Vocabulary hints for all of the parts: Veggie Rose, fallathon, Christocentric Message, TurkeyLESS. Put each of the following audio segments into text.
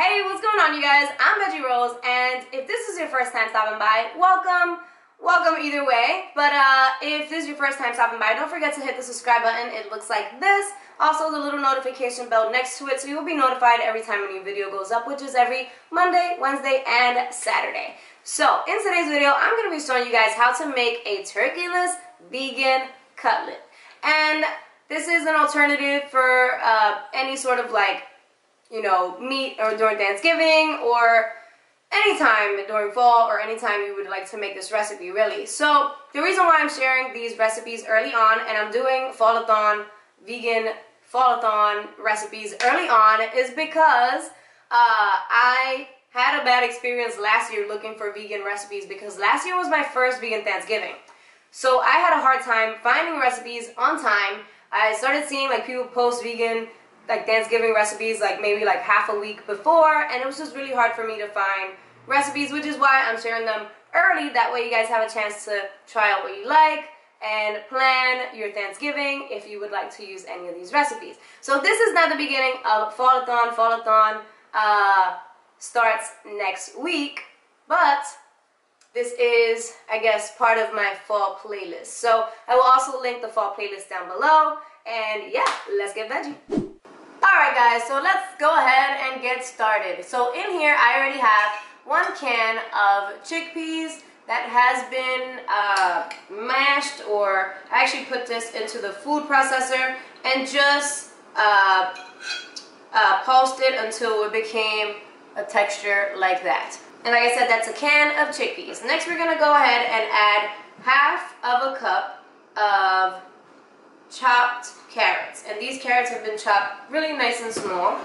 Hey, what's going on, you guys? I'm Veggie Rose, and if this is your first time stopping by, welcome. Welcome either way, but if this is your first time stopping by, don't forget to hit the subscribe button. It looks like this. Also, the little notification bell next to it, so you'll be notified every time a new video goes up, which is every Monday, Wednesday, and Saturday. So, in today's video, I'm going to be showing you guys how to make a turkeyless vegan cutlet. And this is an alternative for any sort of, like, you know, meat or during Thanksgiving or anytime during fall or anytime you would like to make this recipe, really. So the reason why I'm sharing these recipes early on, and I'm doing fallathon, vegan fallathon recipes early on, is because I had a bad experience last year looking for vegan recipes, because last year was my first vegan Thanksgiving. So I had a hard time finding recipes on time. I started seeing, like, people post vegan, like, Thanksgiving recipes, like, maybe like half a week before, and it was just really hard for me to find recipes, which is why I'm sharing them early. That way you guys have a chance to try out what you like and plan your Thanksgiving if you would like to use any of these recipes. So this is not the beginning of fallathon. Fallathon starts next week, but this is, I guess, part of my fall playlist. So I will also link the fall playlist down below, and yeah, let's get veggie. Alright guys, so let's go ahead and get started. So in here I already have one can of chickpeas that has been mashed, or I actually put this into the food processor and just pulsed it until it became a texture like that. And like I said, that's a can of chickpeas. Next we're going to go ahead and add half of a cup of chopped carrots, and these carrots have been chopped really nice and small.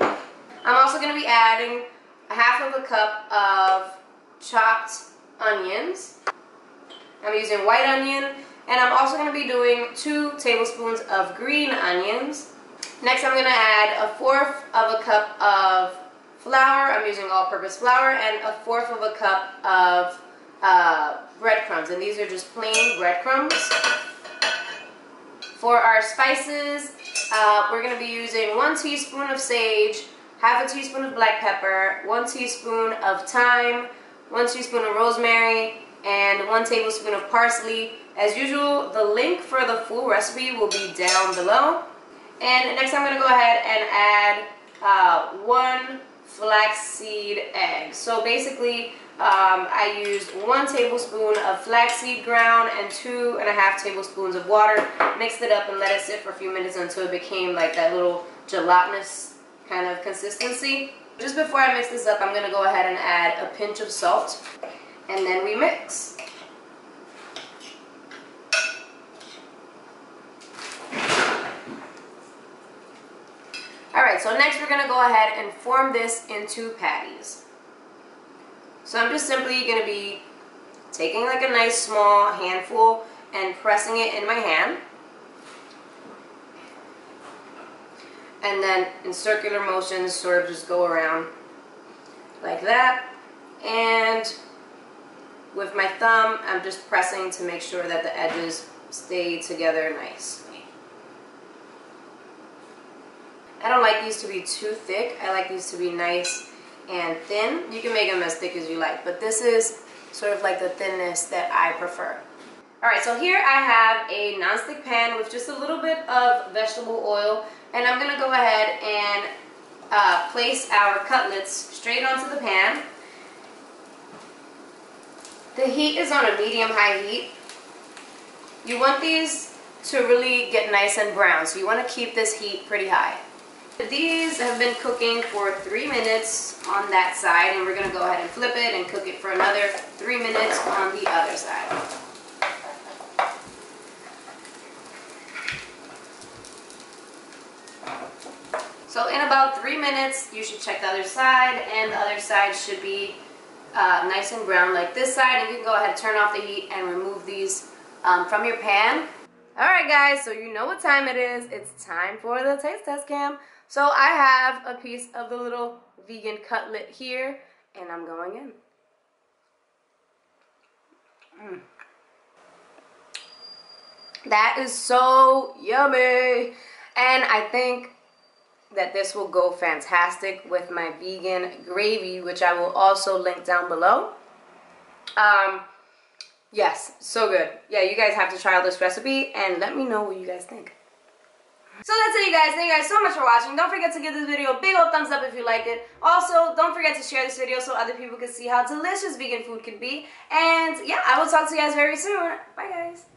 I'm also going to be adding half of a cup of chopped onions. I'm using white onion, and I'm also going to be doing 2 tablespoons of green onions. Next I'm going to add 1/4 of a cup of flour. I'm using all-purpose flour, and 1/4 of a cup of breadcrumbs, and these are just plain breadcrumbs. For our spices, we're going to be using 1 teaspoon of sage, half a teaspoon of black pepper, 1 teaspoon of thyme, 1 teaspoon of rosemary, and 1 tablespoon of parsley. As usual, the link for the full recipe will be down below. And next I'm going to go ahead and add 1 flaxseed egg. So basically, I used 1 tablespoon of flaxseed ground and 2.5 tablespoons of water, mixed it up and let it sit for a few minutes until it became like that little gelatinous kind of consistency. Just before I mix this up, I'm going to go ahead and add a pinch of salt, and then we mix. Alright, so next we're going to go ahead and form this into patties. So I'm just simply going to be taking, like, a nice small handful and pressing it in my hand, and then in circular motions sort of just go around like that, and with my thumb I'm just pressing to make sure that the edges stay together nicely. I don't like these to be too thick. I like these to be nice and thin. You can make them as thick as you like, but this is sort of like the thinness that I prefer. Alright, so here I have a nonstick pan with just a little bit of vegetable oil, and I'm going to go ahead and place our cutlets straight onto the pan. The heat is on a medium-high heat. You want these to really get nice and brown, so you want to keep this heat pretty high. These have been cooking for 3 minutes on that side, and we're going to go ahead and flip it and cook it for another 3 minutes on the other side. So in about 3 minutes, you should check the other side, and the other side should be nice and brown like this side, and you can go ahead and turn off the heat and remove these from your pan. Alright guys, so you know what time it is. It's time for the taste test cam. So I have a piece of the little vegan cutlet here, and I'm going in. That is so yummy, and I think that this will go fantastic with my vegan gravy, which I will also link down below. Yes, so good. Yeah, you guys have to try out this recipe and let me know what you guys think. So that's it, you guys. Thank you guys so much for watching. Don't forget to give this video a big old thumbs up if you liked it. Also, don't forget to share this video so other people can see how delicious vegan food can be. And yeah, I will talk to you guys very soon. Bye, guys.